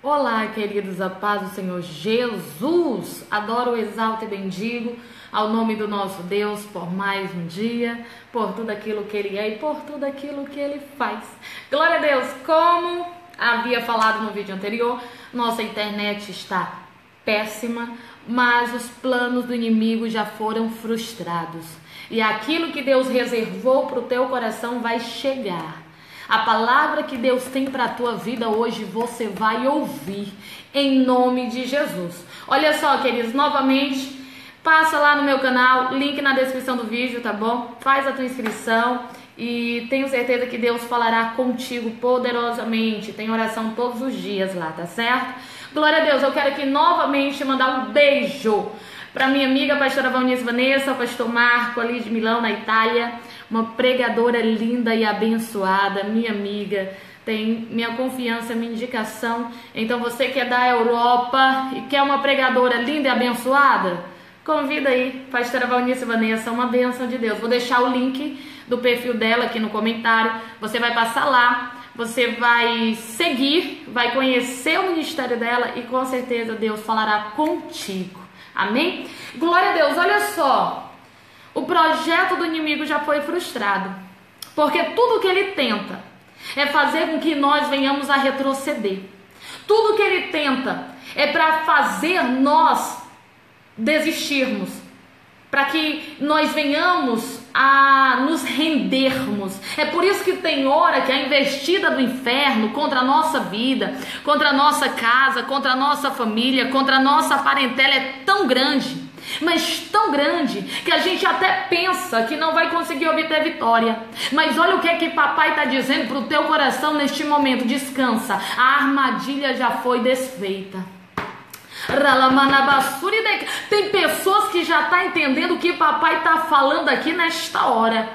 Olá, queridos, a paz do Senhor Jesus, adoro, exalto e bendigo ao nome do nosso Deus por mais um dia, por tudo aquilo que Ele é e por tudo aquilo que Ele faz. Glória a Deus, como havia falado no vídeo anterior, nossa internet está péssima, mas os planos do inimigo já foram frustrados. E aquilo que Deus reservou para o teu coração vai chegar. A palavra que Deus tem para a tua vida hoje, você vai ouvir, em nome de Jesus. Olha só, queridos, novamente, passa lá no meu canal, link na descrição do vídeo, tá bom? Faz a tua inscrição e tenho certeza que Deus falará contigo poderosamente. Tem oração todos os dias lá, tá certo? Glória a Deus, eu quero aqui novamente mandar um beijo para minha amiga pastora Valnice Vanessa, pastor Marco ali de Milão, na Itália, uma pregadora linda e abençoada, minha amiga, tem minha confiança, minha indicação. Então você que é da Europa e quer uma pregadora linda e abençoada, convida aí, pastora Valnice Vanessa, uma bênção de Deus. Vou deixar o link do perfil dela aqui no comentário, você vai passar lá, você vai seguir, vai conhecer o ministério dela e com certeza Deus falará contigo. Amém? Glória a Deus, olha só, o projeto do inimigo já foi frustrado, porque tudo que ele tenta é fazer com que nós venhamos a retroceder, tudo que ele tenta é para fazer nós desistirmos, para que nós venhamos a nos rendermos. É por isso que tem hora que a investida do inferno contra a nossa vida, contra a nossa casa, contra a nossa família, contra a nossa parentela é tão grande, mas tão grande, que a gente até pensa que não vai conseguir obter vitória. Mas olha o que é que papai está dizendo para o teu coração neste momento: descansa, a armadilha já foi desfeita. Tem pessoas que já estão entendendo o que papai está falando aqui nesta hora.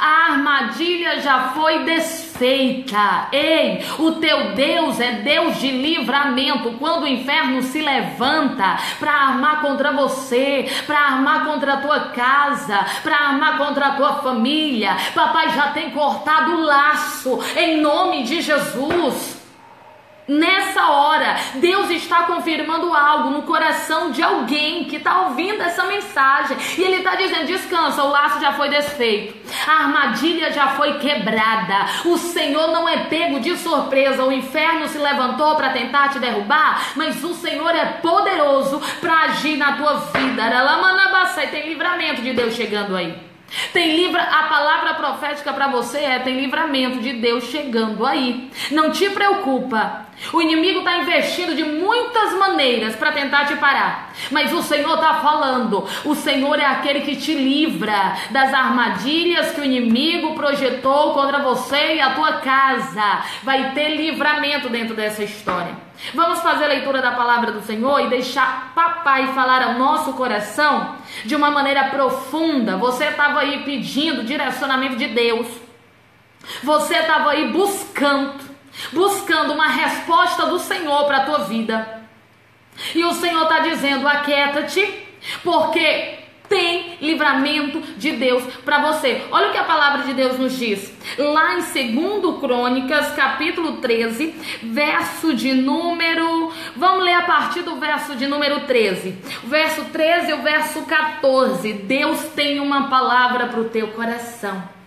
A armadilha já foi desfeita. Ei, o teu Deus é Deus de livramento. Quando o inferno se levanta para armar contra você, para armar contra a tua casa, para armar contra a tua família, papai já tem cortado o laço, em nome de Jesus. Nessa hora, Deus está confirmando algo no coração de alguém que está ouvindo essa mensagem. E Ele está dizendo: descansa, o laço já foi desfeito, a armadilha já foi quebrada. O Senhor não é pego de surpresa. O inferno se levantou para tentar te derrubar, mas o Senhor é poderoso para agir na tua vida. E tem livramento de Deus chegando aí. A palavra profética para você é: tem livramento de Deus chegando aí. Não te preocupa. O inimigo está investindo de muitas maneiras para tentar te parar, mas o Senhor está falando. O Senhor é aquele que te livra das armadilhas que o inimigo projetou contra você e a tua casa. Vai ter livramento dentro dessa história. Vamos fazer a leitura da palavra do Senhor e deixar papai falar ao nosso coração de uma maneira profunda. Você estava aí pedindo direcionamento de Deus, você estava aí buscando uma resposta do Senhor para a tua vida. E o Senhor está dizendo: aquieta-te, porque tem livramento de Deus para você. Olha o que a palavra de Deus nos diz, lá em 2 Crônicas, capítulo 13, verso de número... Vamos ler a partir do verso de número 13. O verso 13 e o verso 14. Deus tem uma palavra para o teu coração.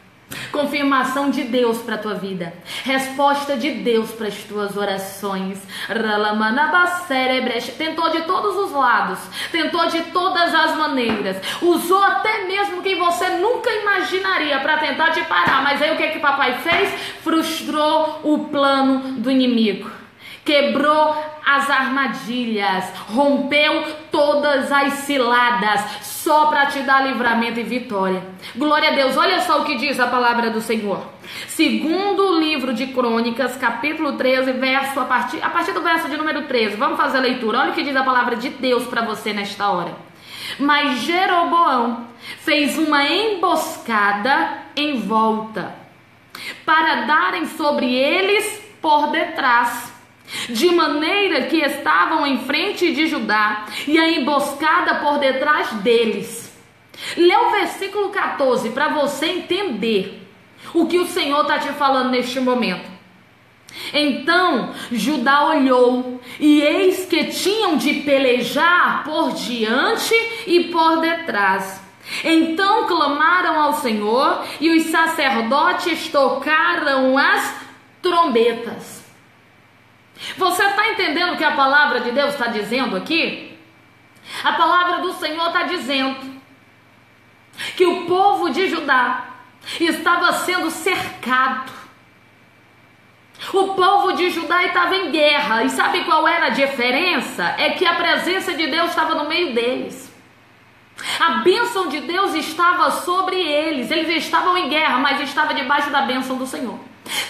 Confirmação de Deus para a tua vida, resposta de Deus para as tuas orações. Tentou de todos os lados, tentou de todas as maneiras, usou até mesmo quem você nunca imaginaria para tentar te parar. Mas aí o que é que papai fez? Frustrou o plano do inimigo, quebrou as armadilhas, rompeu todas as ciladas, só para te dar livramento e vitória. Glória a Deus, olha só o que diz a palavra do Senhor. Segundo o livro de Crônicas, capítulo 13, verso a partir do verso de número 13. Vamos fazer a leitura. Olha o que diz a palavra de Deus para você nesta hora. Mas Jeroboão fez uma emboscada em volta, para darem sobre eles por detrás, de maneira que estavam em frente de Judá, e a emboscada por detrás deles. Lê o versículo 14 para você entender o que o Senhor está te falando neste momento. Então Judá olhou, e eis que tinham de pelejar por diante e por detrás. Então clamaram ao Senhor, e os sacerdotes tocaram as trombetas. Você está entendendo o que a palavra de Deus está dizendo aqui? A palavra do Senhor está dizendo que o povo de Judá estava sendo cercado. O povo de Judá estava em guerra. E sabe qual era a diferença? É que a presença de Deus estava no meio deles. A bênção de Deus estava sobre eles. Eles estavam em guerra, mas estavam debaixo da bênção do Senhor.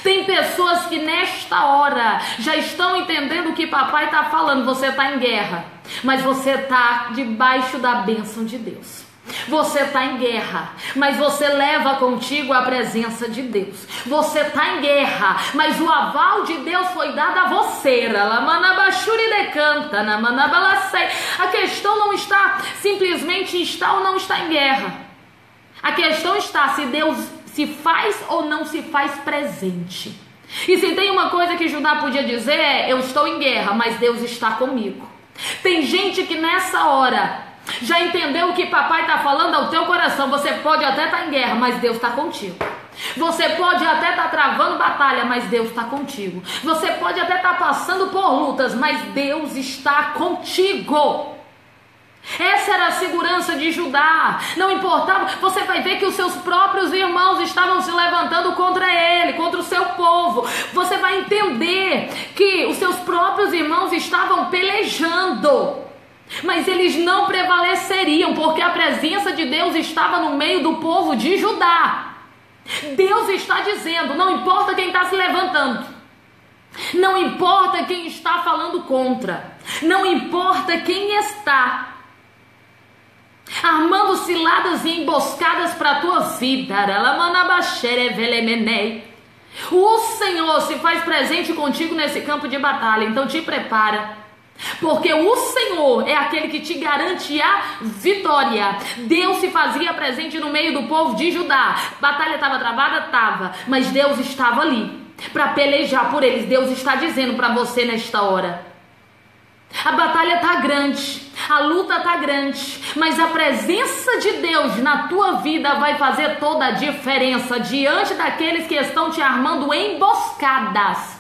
Tem pessoas que nesta hora já estão entendendo o que papai está falando. Você está em guerra, mas você está debaixo da bênção de Deus. Você está em guerra, mas você leva contigo a presença de Deus. Você está em guerra, mas o aval de Deus foi dado a você. A questão não está simplesmente está ou não está em guerra. A questão está se Deus se faz ou não se faz presente. E se tem uma coisa que Judá podia dizer é: eu estou em guerra, mas Deus está comigo. Tem gente que nessa hora já entendeu o que papai está falando ao teu coração. Você pode até estar em guerra, mas Deus está contigo. Você pode até estar travando batalha, mas Deus está contigo. Você pode até estar passando por lutas, mas Deus está contigo. Essa era a segurança de Judá. Não importava. Você vai ver que os seus próprios irmãos estavam se levantando contra ele, contra o seu povo. Você vai entender que os seus próprios irmãos estavam pelejando, mas eles não prevaleceriam, porque a presença de Deus estava no meio do povo de Judá. Deus está dizendo: não importa quem está se levantando, não importa quem está falando contra, não importa quem está armando ciladas e emboscadas para a tua vida. O Senhor se faz presente contigo nesse campo de batalha, então te prepara, porque o Senhor é aquele que te garante a vitória. Deus se fazia presente no meio do povo de Judá. Batalha estava travada? Estava, mas Deus estava ali para pelejar por eles. Deus está dizendo para você nesta hora: a batalha está grande, a luta está grande, mas a presença de Deus na tua vida vai fazer toda a diferença diante daqueles que estão te armando emboscadas,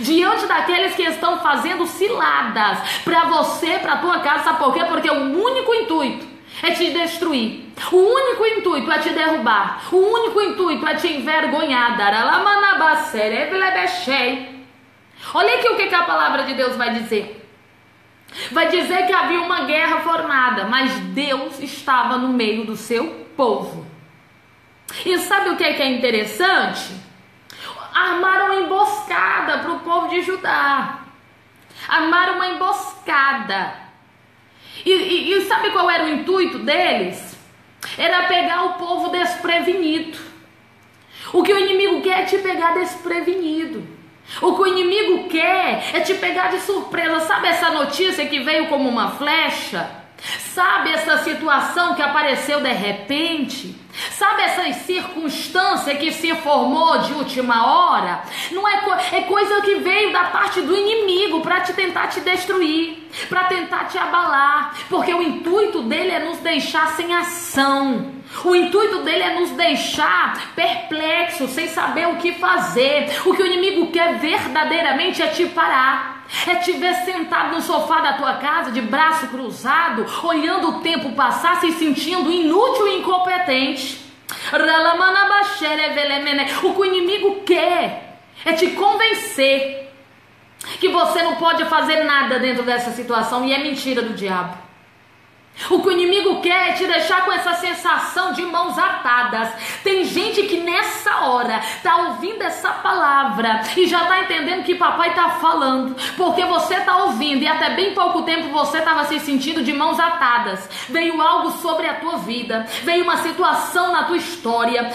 diante daqueles que estão fazendo ciladas para você, para a tua casa. Sabe por quê? Porque o único intuito é te destruir, o único intuito é te derrubar, o único intuito é te envergonhar. Olha aqui o que a palavra de Deus vai dizer. Vai dizer que havia uma guerra formada, mas Deus estava no meio do seu povo. E sabe o que é interessante? Armaram uma emboscada para o povo de Judá. Armaram uma emboscada. E sabe qual era o intuito deles? Era pegar o povo desprevenido. O que o inimigo quer é te pegar desprevenido. O que o inimigo quer é te pegar de surpresa. Sabe essa notícia que veio como uma flecha? Sabe essa situação que apareceu de repente? Sabe essa circunstância que se formou de última hora? Não é, é coisa que veio da parte do inimigo para te tentar te destruir, para tentar te abalar, porque o intuito dele é nos deixar sem ação. O intuito dele é nos deixar perplexos, sem saber o que fazer. O que o inimigo quer verdadeiramente é te parar, é te ver sentado no sofá da tua casa, de braço cruzado, olhando o tempo passar, se sentindo inútil e incompetente. O que o inimigo quer é te convencer que você não pode fazer nada dentro dessa situação, e é mentira do diabo. O que o inimigo quer é te deixar com essa sensação de mãos atadas. Tem gente que nessa hora está ouvindo essa palavra e já está entendendo o que papai está falando, porque você está ouvindo, e até bem pouco tempo você estava se sentindo de mãos atadas. Veio algo sobre a tua vida, veio uma situação na tua história,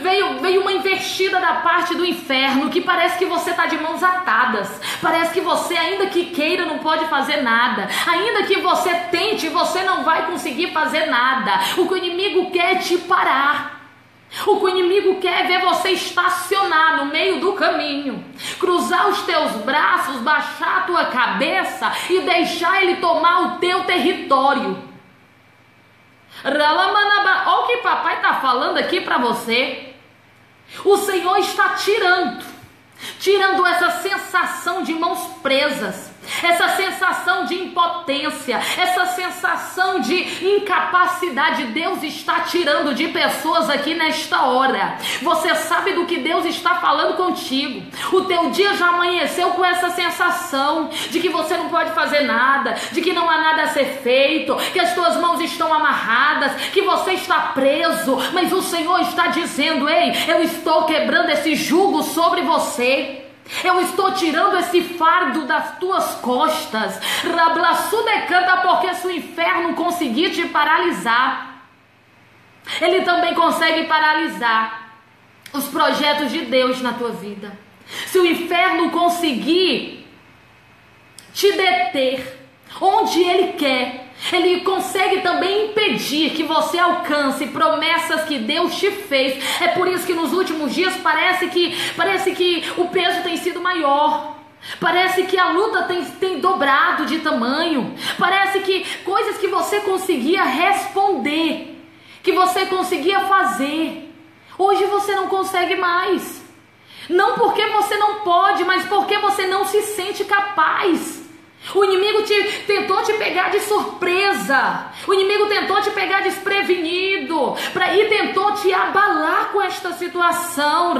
veio uma investida da parte do inferno, que parece que você está de mãos atadas. Parece que você, ainda que queira, não pode fazer nada. Ainda que você tente, você não vai conseguir fazer nada. O que o inimigo quer é te parar, O que o inimigo quer é ver você estacionar no meio do caminho, cruzar os teus braços, baixar a tua cabeça e deixar ele tomar o teu território. Olha o que papai está falando aqui para você. O Senhor está tirando essa sensação de mãos presas, essa sensação de impotência, essa sensação de incapacidade. Deus está tirando de pessoas aqui nesta hora. Você sabe do que Deus está falando contigo. O teu dia já amanheceu com essa sensação de que você não pode fazer nada, de que não há nada a ser feito, que as tuas mãos estão amarradas, que você está preso. Mas o Senhor está dizendo: ei, eu estou quebrando esse jugo sobre você. Eu estou tirando esse fardo das tuas costas. Rablaçudecanta, porque se o inferno conseguir te paralisar, ele também consegue paralisar os projetos de Deus na tua vida. Se o inferno conseguir te deter onde ele quer, ele consegue também impedir que você alcance promessas que Deus te fez. É por isso que nos últimos dias parece que o peso tem sido maior. Parece que a luta tem dobrado de tamanho. Parece que coisas que você conseguia responder, que você conseguia fazer, hoje você não consegue mais. Não porque você não pode, mas porque você não se sente capaz. O inimigo tentou te pegar de surpresa. O inimigo tentou te pegar desprevenido e tentou te abalar com esta situação.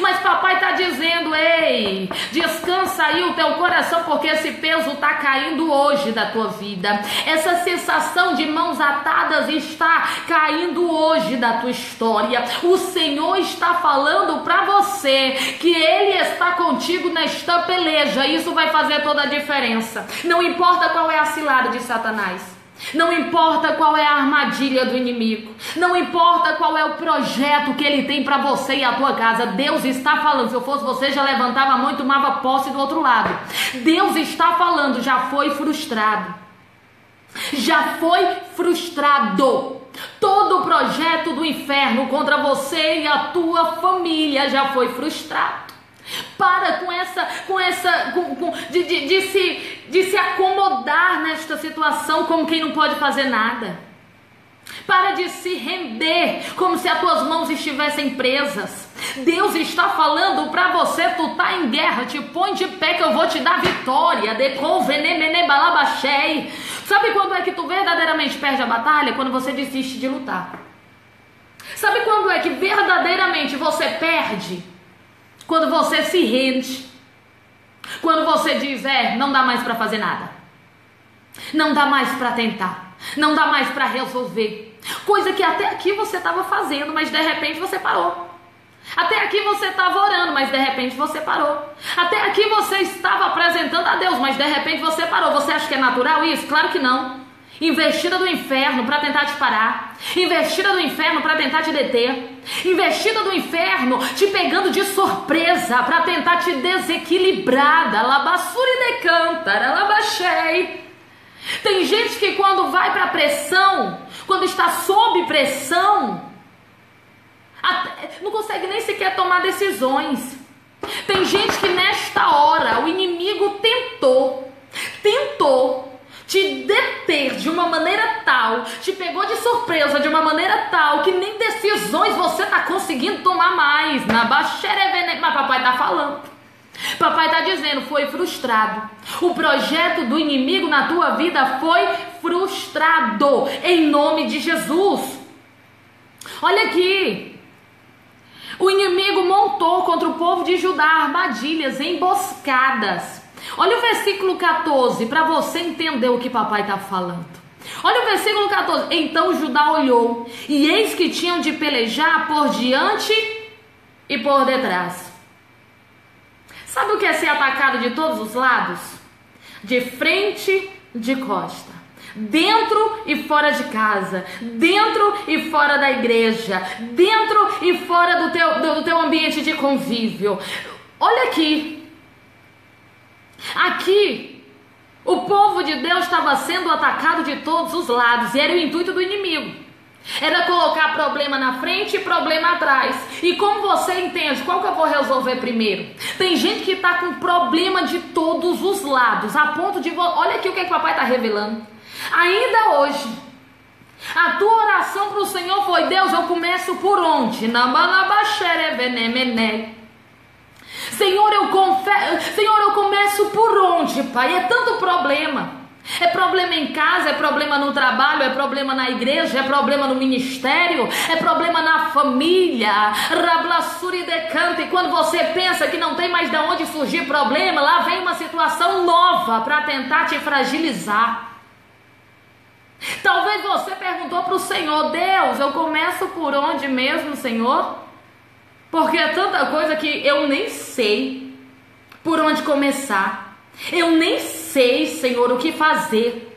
Mas papai está dizendo: ei, descansa aí o teu coração, porque esse peso está caindo hoje da tua vida. Essa sensação de mãos atadas está caindo hoje da tua história. O Senhor está falando para você que Ele está contigo nesta peleja. Isso vai fazer toda a diferença. Não importa qual é a cilada de Satanás, não importa qual é a armadilha do inimigo, não importa qual é o projeto que ele tem para você e a tua casa. Deus está falando. Se eu fosse você, já levantava a mão e tomava posse do outro lado. Deus está falando: já foi frustrado, já foi frustrado. Todo o projeto do inferno contra você e a tua família já foi frustrado. Para de se acomodar nesta situação como quem não pode fazer nada. Para de se render como se as tuas mãos estivessem presas. Deus está falando para você: tu tá em guerra, te põe de pé que eu vou te dar vitória. Sabe quando é que tu verdadeiramente perde a batalha? Quando você desiste de lutar. Sabe quando é que verdadeiramente você perde? Quando você se rende, quando você diz: não dá mais para fazer nada, não dá mais para tentar, não dá mais para resolver, coisa que até aqui você estava fazendo, mas de repente você parou. Até aqui você estava orando, mas de repente você parou. Até aqui você estava apresentando a Deus, mas de repente você parou. Você acha que é natural isso? Claro que não. Investida do inferno para tentar te parar, investida do inferno para tentar te deter, investida do inferno te pegando de surpresa para tentar te desequilibrar. Tem gente que quando vai para pressão, quando está sob pressão, não consegue nem sequer tomar decisões. Tem gente que nesta hora o inimigo tentou te deter de uma maneira tal, te pegou de surpresa de uma maneira tal, que nem decisões você tá conseguindo tomar mais. Mas papai tá falando, papai tá dizendo: foi frustrado. O projeto do inimigo na tua vida foi frustrado, em nome de Jesus. Olha aqui, o inimigo montou contra o povo de Judá armadilhas, emboscadas. Olha o versículo 14, para você entender o que papai está falando. Olha o versículo 14. Então Judá olhou, e eis que tinham de pelejar por diante e por detrás. Sabe o que é ser atacado de todos os lados? De frente, de costa, dentro e fora de casa, dentro e fora da igreja, dentro e fora do teu ambiente de convívio. Olha aqui. Aqui, o povo de Deus estava sendo atacado de todos os lados, e era o intuito do inimigo. Era colocar problema na frente e problema atrás. E como você entende, qual que eu vou resolver primeiro? Tem gente que está com problema de todos os lados, a ponto de... Olha aqui o que é que o papai está revelando. Ainda hoje, a tua oração para o Senhor foi: Deus, eu começo por onde? Senhor, eu começo por onde, Pai? É tanto problema. É problema em casa, é problema no trabalho, é problema na igreja, é problema no ministério, é problema na família. Rablassuri decanta. E quando você pensa que não tem mais de onde surgir problema, lá vem uma situação nova para tentar te fragilizar. Talvez você perguntou para o Senhor: Deus, eu começo por onde mesmo, Senhor? Porque é tanta coisa que eu nem sei por onde começar. Eu nem sei, Senhor, o que fazer.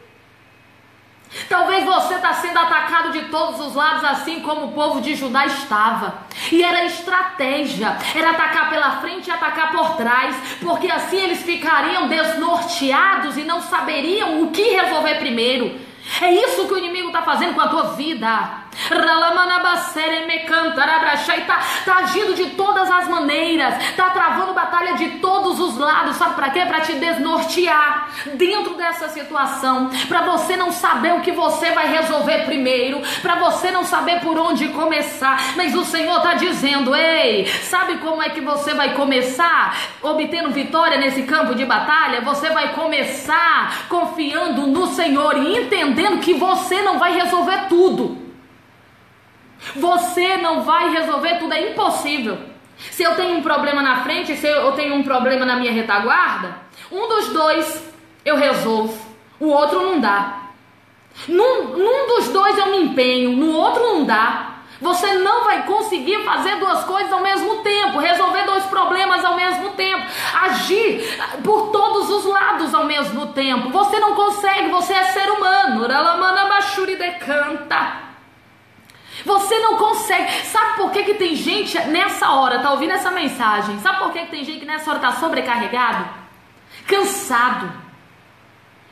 Talvez você está sendo atacado de todos os lados, assim como o povo de Judá estava. E era estratégia, era atacar pela frente e atacar por trás, porque assim eles ficariam desnorteados e não saberiam o que resolver primeiro. É isso que o inimigo está fazendo com a tua vida. Está agindo de todas as maneiras, está travando batalha de todos os lados. Sabe para quê? Para te desnortear dentro dessa situação, para você não saber o que você vai resolver primeiro, para você não saber por onde começar. Mas o Senhor está dizendo: ei, sabe como é que você vai começar obtendo vitória nesse campo de batalha? Você vai começar confiando no Senhor e entendendo que você não vai resolver tudo. Você não vai resolver tudo, é impossível. Se eu tenho um problema na frente, se eu tenho um problema na minha retaguarda, um dos dois eu resolvo, o outro não dá. Num dos dois eu me empenho, no outro não dá. Você não vai conseguir fazer duas coisas ao mesmo tempo, resolver dois problemas ao mesmo tempo, agir por todos os lados ao mesmo tempo. Você não consegue, você é ser humano. Você não consegue. Sabe por que que tem gente nessa hora, tá ouvindo essa mensagem? Sabe por que que tem gente que nessa hora tá sobrecarregado? Cansado,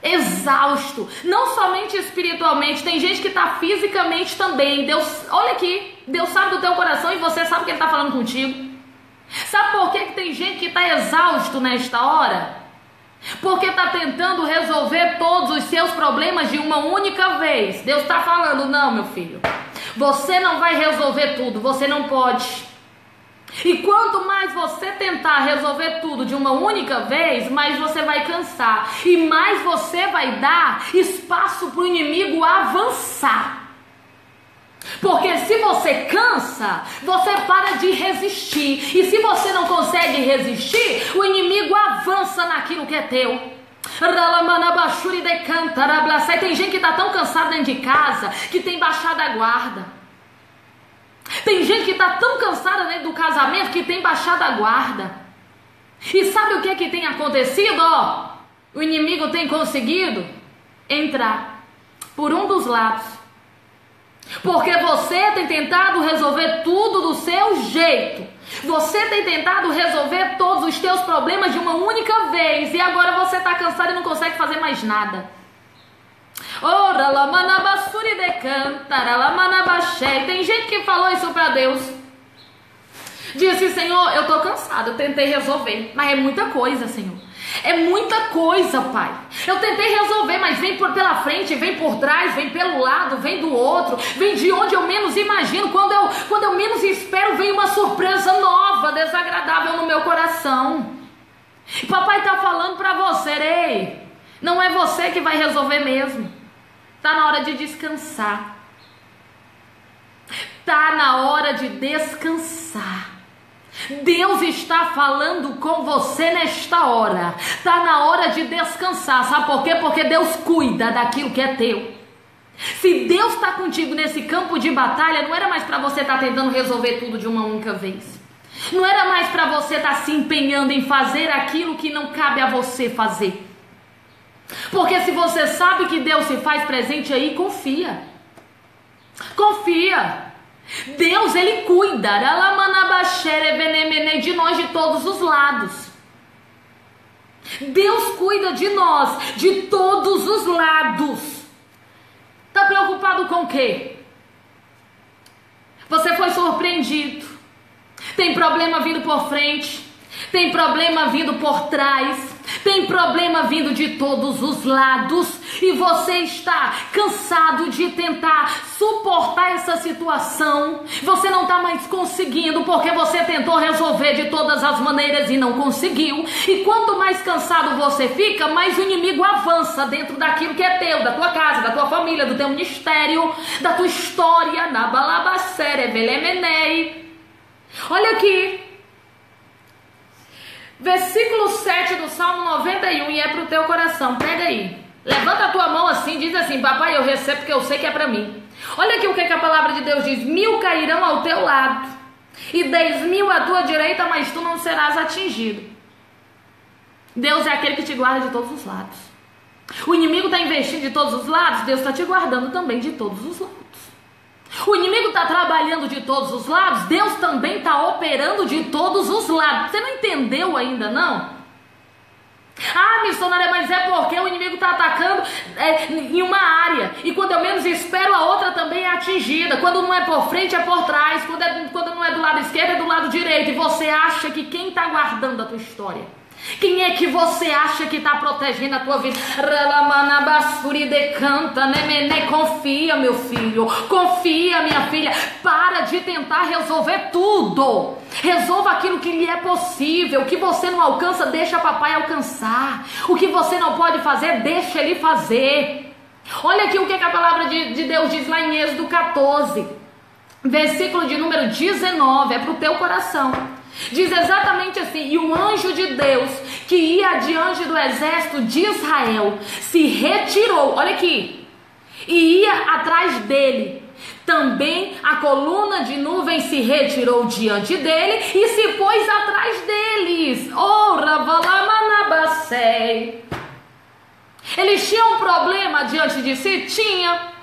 exausto, não somente espiritualmente, tem gente que tá fisicamente também. Deus, olha aqui, Deus sabe do teu coração e você sabe que Ele tá falando contigo. Sabe por que que tem gente que tá exausto nesta hora? Porque está tentando resolver todos os seus problemas de uma única vez. Deus está falando: não, meu filho, você não vai resolver tudo, você não pode. E quanto mais você tentar resolver tudo de uma única vez, mais você vai cansar e mais você vai dar espaço para o inimigo avançar. Porque se você cansa, você para de resistir. E se você não consegue resistir, o inimigo avança naquilo que é teu. Tem gente que está tão cansada dentro de casa que tem baixado a guarda. Tem gente que está tão cansada dentro do casamento que tem baixado a guarda. E sabe o que tem acontecido? O inimigo tem conseguido entrar por um dos lados. Porque você tem tentado resolver tudo do seu jeito. Você tem tentado resolver todos os teus problemas de uma única vez. E agora você está cansado e não consegue fazer mais nada. Tem gente que falou isso para Deus. Disse: Senhor, eu estou cansado, eu tentei resolver, mas é muita coisa, Senhor. É muita coisa, Pai. Eu tentei resolver, mas vem pela frente, vem por trás, vem pelo lado, vem do outro, vem de onde eu menos imagino. Quando eu menos espero, vem uma surpresa nova, desagradável no meu coração. Papai está falando para você: ei, não é você que vai resolver mesmo. Está na hora de descansar. Está na hora de descansar. Deus está falando com você nesta hora. Está na hora de descansar. Sabe por quê? Porque Deus cuida daquilo que é teu. Se Deus está contigo nesse campo de batalha, não era mais para você estar tentando resolver tudo de uma única vez. Não era mais para você estar se empenhando em fazer aquilo que não cabe a você fazer. Porque se você sabe que Deus se faz presente aí, confia. Confia. Deus, Ele cuida de nós de todos os lados. Deus cuida de nós de todos os lados. Tá preocupado com o quê? Você foi surpreendido. Tem problema vindo por frente. Tem problema vindo por trás. Tem problema vindo de todos os lados. E você está cansado de tentar suportar essa situação. Você não está mais conseguindo, porque você tentou resolver de todas as maneiras e não conseguiu. E quanto mais cansado você fica, mais o inimigo avança dentro daquilo que é teu, da tua casa, da tua família, do teu ministério, da tua história. Olha aqui. Versículo 7 do Salmo 91, e é pro teu coração, pega aí, levanta a tua mão assim, diz assim: papai, eu recebo, porque eu sei que é para mim. Olha aqui o que a palavra de Deus diz: 1000 cairão ao teu lado, e 10.000 à tua direita, mas tu não serás atingido. Deus é aquele que te guarda de todos os lados. O inimigo está investindo de todos os lados, Deus está te guardando também de todos os lados. O inimigo está trabalhando de todos os lados, Deus também está operando de todos os lados. Você não entendeu ainda, não? Ah, missionária, mas é porque o inimigo está atacando em uma área, e quando eu menos espero, a outra também é atingida. Quando não é por frente, é por trás. Quando não é do lado esquerdo, é do lado direito. E você acha que quem está guardando a tua história? Quem é que você acha que está protegendo a tua vida? Confia, meu filho. Confia, minha filha. Para de tentar resolver tudo. Resolva aquilo que lhe é possível. O que você não alcança, deixa papai alcançar. O que você não pode fazer, deixa ele fazer. Olha aqui o que a palavra de Deus diz lá em Êxodo 14, versículo de número 19. É para o teu coração. Diz exatamente assim: e o anjo de Deus que ia adiante do exército de Israel se retirou, olha aqui, e ia atrás dele. Também a coluna de nuvem se retirou diante dele e se pôs atrás deles. Eles tinham um problema diante de si? Tinha.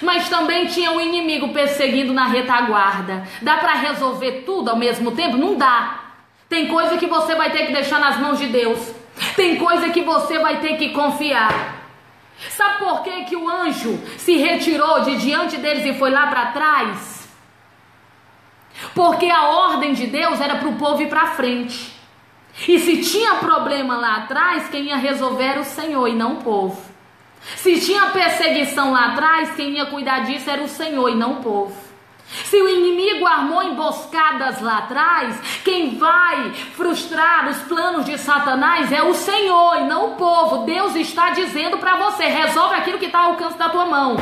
Mas também tinha um inimigo perseguindo na retaguarda. Dá para resolver tudo ao mesmo tempo? Não dá. Tem coisa que você vai ter que deixar nas mãos de Deus. Tem coisa que você vai ter que confiar. Sabe por que que o anjo se retirou de diante deles e foi lá para trás? Porque a ordem de Deus era para o povo ir para frente. E se tinha problema lá atrás, quem ia resolver era o Senhor e não o povo. Se tinha perseguição lá atrás, quem ia cuidar disso era o Senhor e não o povo. Se o inimigo armou emboscadas lá atrás, quem vai frustrar os planos de Satanás é o Senhor e não o povo. Deus está dizendo para você: resolve aquilo que está ao alcance da tua mão.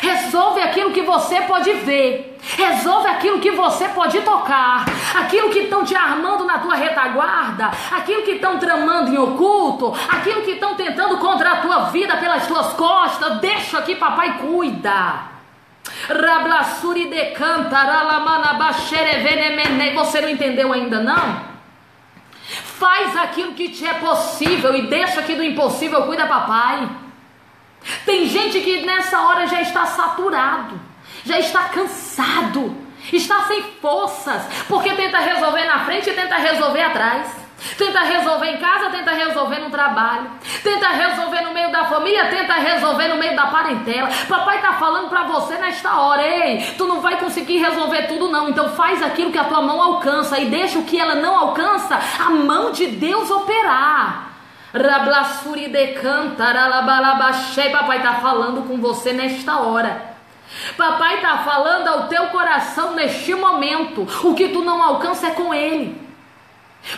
Resolve aquilo que você pode ver. Resolve aquilo que você pode tocar. Aquilo que estão te armando na tua retaguarda, aquilo que estão tramando em oculto, aquilo que estão tentando contra a tua vida pelas tuas costas, deixa aqui, papai cuida. Você não entendeu ainda, não? Faz aquilo que te é possível e deixa aqui do impossível, cuida, papai. Tem gente que nessa hora já está saturado, já está cansado, está sem forças, porque tenta resolver na frente e tenta resolver atrás. Tenta resolver em casa, tenta resolver no trabalho, tenta resolver no meio da família, tenta resolver no meio da parentela. Papai está falando para você nesta hora: ei, tu não vai conseguir resolver tudo não, então faz aquilo que a tua mão alcança e deixa o que ela não alcança, a mão de Deus operar. Rablassuri decanta, ralabalabachei. Papai está falando com você nesta hora. Papai está falando ao teu coração neste momento. O que tu não alcança é com ele.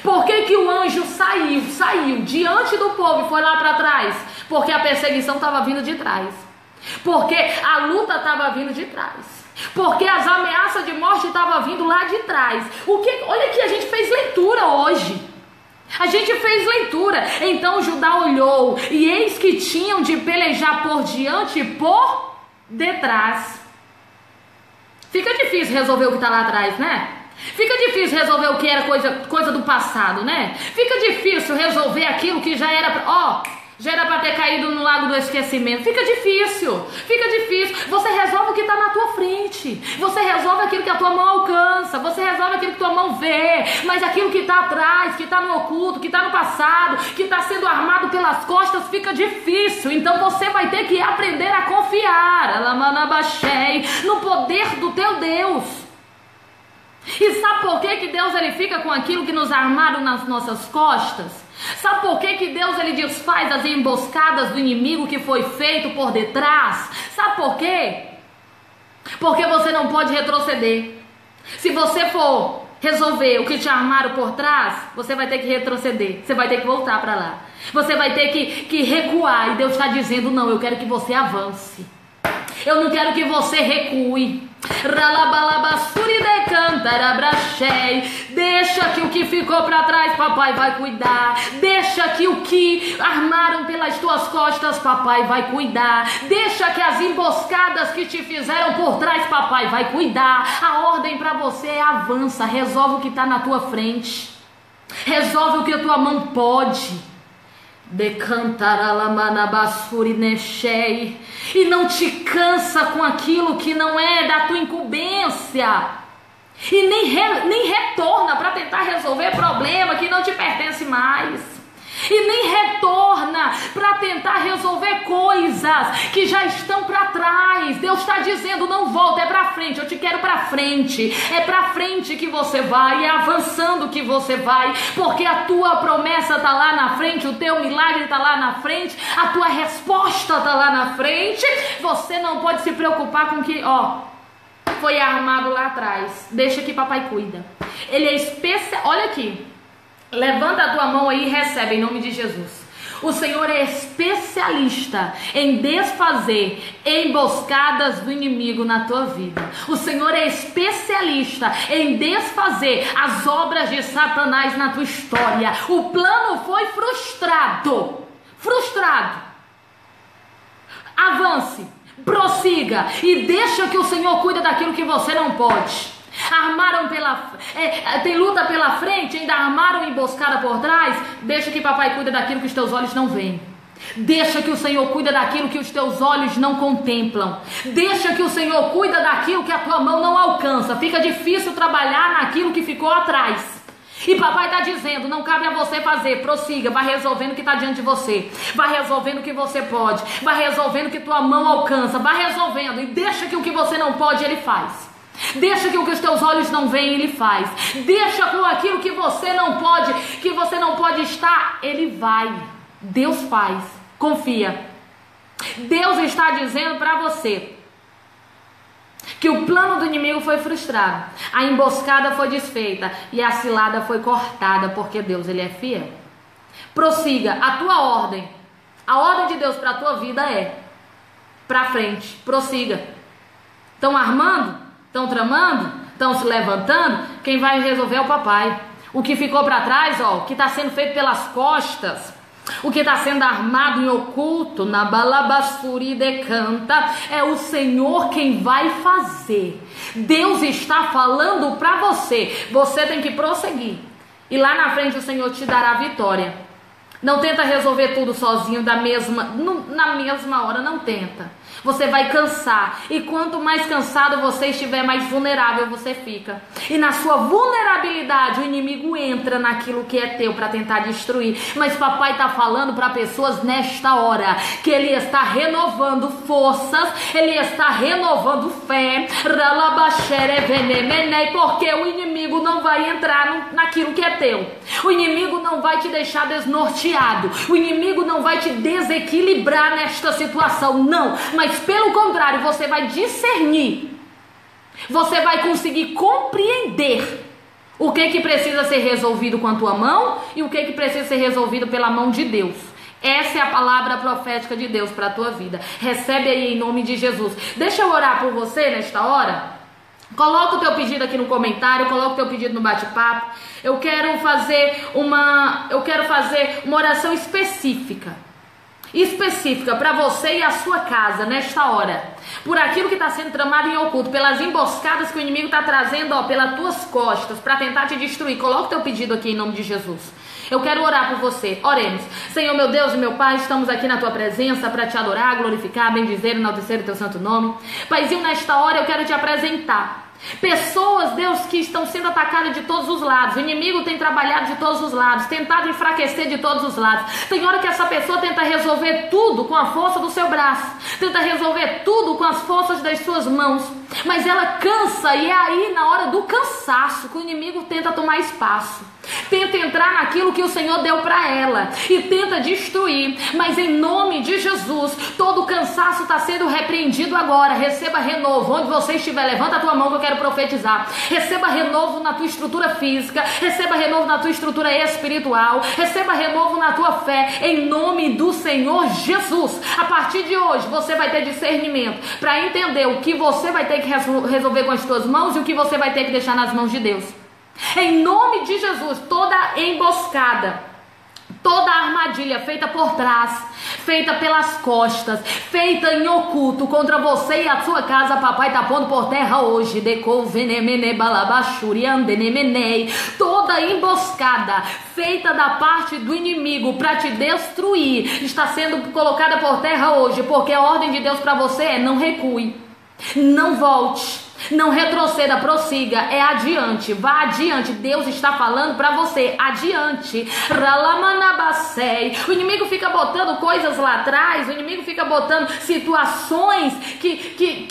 Por que que o anjo saiu diante do povo e foi lá para trás? Porque a perseguição estava vindo de trás. Porque a luta estava vindo de trás. Porque as ameaças de morte estavam vindo lá de trás. Olha aqui, a gente fez leitura hoje. A gente fez leitura. Então Judá olhou, e eis que tinham de pelejar por diante e por detrás. Fica difícil resolver o que está lá atrás, né? Fica difícil resolver o que era coisa do passado, né? Fica difícil resolver aquilo que já era... já era para ter caído no lago do esquecimento. Fica difícil. Você resolve o que está na tua frente. Você resolve aquilo que a tua mão alcança. Você resolve aquilo que tua mão vê. Mas aquilo que está atrás, que está no oculto, que está no passado, que está sendo armado pelas costas, fica difícil. Então você vai ter que aprender a confiar no poder do teu Deus. E sabe por que que Deus ele fica com aquilo que nos armaram nas nossas costas? Sabe por que que Deus ele desfaz as emboscadas do inimigo que foi feito por detrás? Sabe por quê? Porque você não pode retroceder. Se você for resolver o que te armaram por trás, você vai ter que retroceder, você vai ter que voltar para lá, você vai ter que recuar. E Deus está dizendo: não, eu quero que você avance, eu não quero que você recue. Deixa que o que ficou para trás, papai vai cuidar. Deixa que o que armaram pelas tuas costas, papai vai cuidar. Deixa que as emboscadas que te fizeram por trás, papai vai cuidar. A ordem para você é: avança, resolve o que está na tua frente, resolve o que a tua mão pode. E não te cansa com aquilo que não é da tua incumbência, e nem retorna para tentar resolver problema que não te pertence mais, e nem retorna para tentar resolver coisas que já estão para trás. Deus está dizendo: não volta, é para frente, eu te quero para frente, é para frente que você vai, é avançando que você vai, porque a tua promessa está lá na frente, o teu milagre está lá na frente, a tua resposta está lá na frente. Você não pode se preocupar com que, foi armado lá atrás. Deixa que papai cuida. Ele é especial. Olha aqui, levanta a tua mão aí e recebe em nome de Jesus. O Senhor é especialista em desfazer emboscadas do inimigo na tua vida. O Senhor é especialista em desfazer as obras de Satanás na tua história. O plano foi frustrado. Avance, prossiga e deixa que o Senhor cuida daquilo que você não pode. Armaram tem luta pela frente, ainda armaram emboscada por trás. Deixa que papai cuida daquilo que os teus olhos não veem. Deixa que o Senhor cuida daquilo que os teus olhos não contemplam. Deixa que o Senhor cuida daquilo que a tua mão não alcança. Fica difícil trabalhar naquilo que ficou atrás. E papai está dizendo: não cabe a você fazer, prossiga, vai resolvendo o que está diante de você, vai resolvendo o que você pode, vai resolvendo o que tua mão alcança, vai resolvendo, e deixa que o que você não pode ele faz. Deixa que o que os teus olhos não veem ele faz. Deixa com aquilo que você não pode, estar, ele vai. Deus faz. Confia. Deus está dizendo para você que o plano do inimigo foi frustrado, a emboscada foi desfeita e a cilada foi cortada, porque Deus ele é fiel. Prossiga. A tua ordem, a ordem de Deus para a tua vida é: para frente, prossiga. Estão armando? Estão tramando? Estão se levantando? Quem vai resolver é o papai. O que ficou para trás, o que está sendo feito pelas costas, o que está sendo armado em oculto, na balabasturi decanta, é o Senhor quem vai fazer. Deus está falando para você: você tem que prosseguir, e lá na frente o Senhor te dará a vitória. Não tenta resolver tudo sozinho na mesma hora, não tenta. Você vai cansar, e quanto mais cansado você estiver, mais vulnerável você fica. E na sua vulnerabilidade o inimigo entra naquilo que é teu para tentar destruir. Mas papai está falando para pessoas nesta hora que ele está renovando forças, ele está renovando fé, porque o inimigo não vai entrar naquilo que é teu. O inimigo não vai te deixar desnorteado, o inimigo não vai te desequilibrar nesta situação, não. Mas pelo contrário, você vai discernir, você vai conseguir compreender o que precisa ser resolvido com a tua mão e o que precisa ser resolvido pela mão de Deus. Essa é a palavra profética de Deus para a tua vida. Recebe aí em nome de Jesus. Deixa eu orar por você nesta hora. Coloca o teu pedido aqui no comentário, coloca o teu pedido no bate-papo. Eu quero fazer uma oração específica para você e a sua casa nesta hora, por aquilo que está sendo tramado em oculto, pelas emboscadas que o inimigo está trazendo pelas tuas costas para tentar te destruir. Coloca o teu pedido aqui em nome de Jesus. Eu quero orar por você. Oremos. Senhor meu Deus e meu Pai, estamos aqui na tua presença para te adorar, glorificar, bendizer, enaltecer o teu santo nome. Paizinho, nesta hora eu quero te apresentar pessoas, Deus, que estão sendo atacadas de todos os lados. O inimigo tem trabalhado de todos os lados, tentado enfraquecer de todos os lados. Tem hora que essa pessoa tenta resolver tudo com a força do seu braço, tenta resolver tudo com as forças das suas mãos, mas ela cansa, e é aí na hora do cansaço que o inimigo tenta tomar espaço, tenta entrar naquilo que o Senhor deu para ela e tenta destruir, mas em nome de Jesus, todo cansaço está sendo repreendido agora. Receba renovo, onde você estiver, levanta a tua mão que eu quero profetizar. Receba renovo na tua estrutura física, receba renovo na tua estrutura espiritual, receba renovo na tua fé, em nome do Senhor Jesus. A partir de hoje, você vai ter discernimento para entender o que você vai ter que resolver com as tuas mãos e o que você vai ter que deixar nas mãos de Deus. Em nome de Jesus, toda emboscada, toda armadilha feita por trás, feita pelas costas, feita em oculto contra você e a sua casa, papai tá pondo por terra hoje. Toda emboscada feita da parte do inimigo para te destruir está sendo colocada por terra hoje, porque a ordem de Deus para você é: não recue, não volte, não retroceda, prossiga, é adiante, vá adiante. Deus está falando para você, adiante. O inimigo fica botando coisas lá atrás, o inimigo fica botando situações que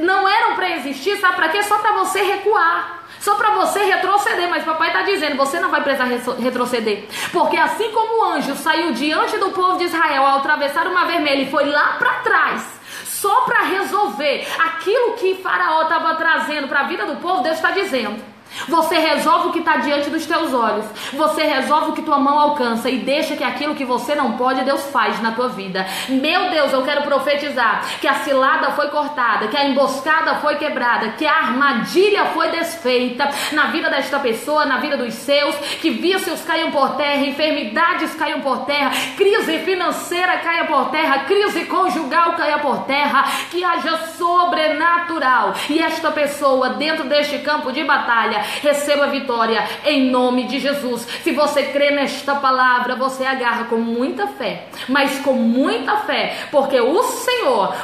não eram para existir, sabe para quê? Só para você recuar, só para você retroceder. Mas papai está dizendo, você não vai precisar retroceder, porque assim como o anjo saiu diante do povo de Israel ao atravessar o Mar Vermelho e foi lá para trás, só para resolver aquilo que Faraó estava trazendo para a vida do povo, Deus está dizendo: você resolve o que está diante dos teus olhos, você resolve o que tua mão alcança e deixa que aquilo que você não pode, Deus faz na tua vida. Meu Deus, eu quero profetizar que a cilada foi cortada, que a emboscada foi quebrada, que a armadilha foi desfeita na vida desta pessoa, na vida dos seus, que vícios caiam por terra, enfermidades caiam por terra, crise financeira caia por terra, crise conjugal caia por terra, que haja sobrenatural, e esta pessoa dentro deste campo de batalha receba vitória em nome de Jesus. Se você crê nesta palavra, você agarra com muita fé, mas com muita fé, porque o Senhor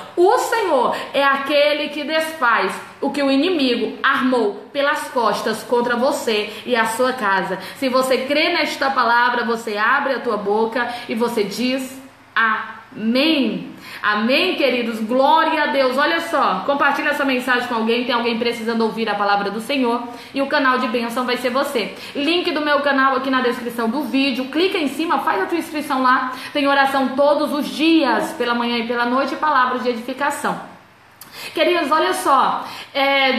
é aquele que desfaz o que o inimigo armou pelas costas contra você e a sua casa. Se você crê nesta palavra, você abre a tua boca e você diz amém. Amém, queridos, glória a Deus. Olha só, compartilha essa mensagem com alguém, tem alguém precisando ouvir a palavra do Senhor, e o canal de bênção vai ser você. Link do meu canal aqui na descrição do vídeo, clica em cima, faz a tua inscrição lá, tem oração todos os dias, pela manhã e pela noite, palavras de edificação. Queridos, olha só,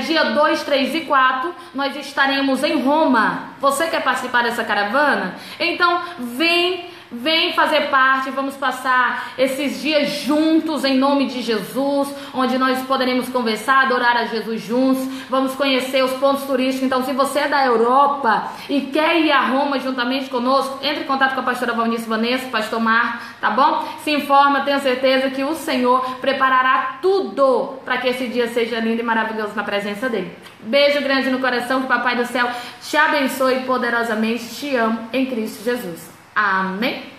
dia 2, 3 e 4, nós estaremos em Roma. Você quer participar dessa caravana? Então vem fazer parte, vamos passar esses dias juntos em nome de Jesus, onde nós poderemos conversar, adorar a Jesus juntos, vamos conhecer os pontos turísticos. Então se você é da Europa e quer ir a Roma juntamente conosco, entre em contato com a pastora Valnice Vanessa, pastor Marco, tá bom? Se informa, tenha certeza que o Senhor preparará tudo para que esse dia seja lindo e maravilhoso na presença dele. Beijo grande no coração, que o Papai do Céu te abençoe poderosamente, te amo em Cristo Jesus. Amém.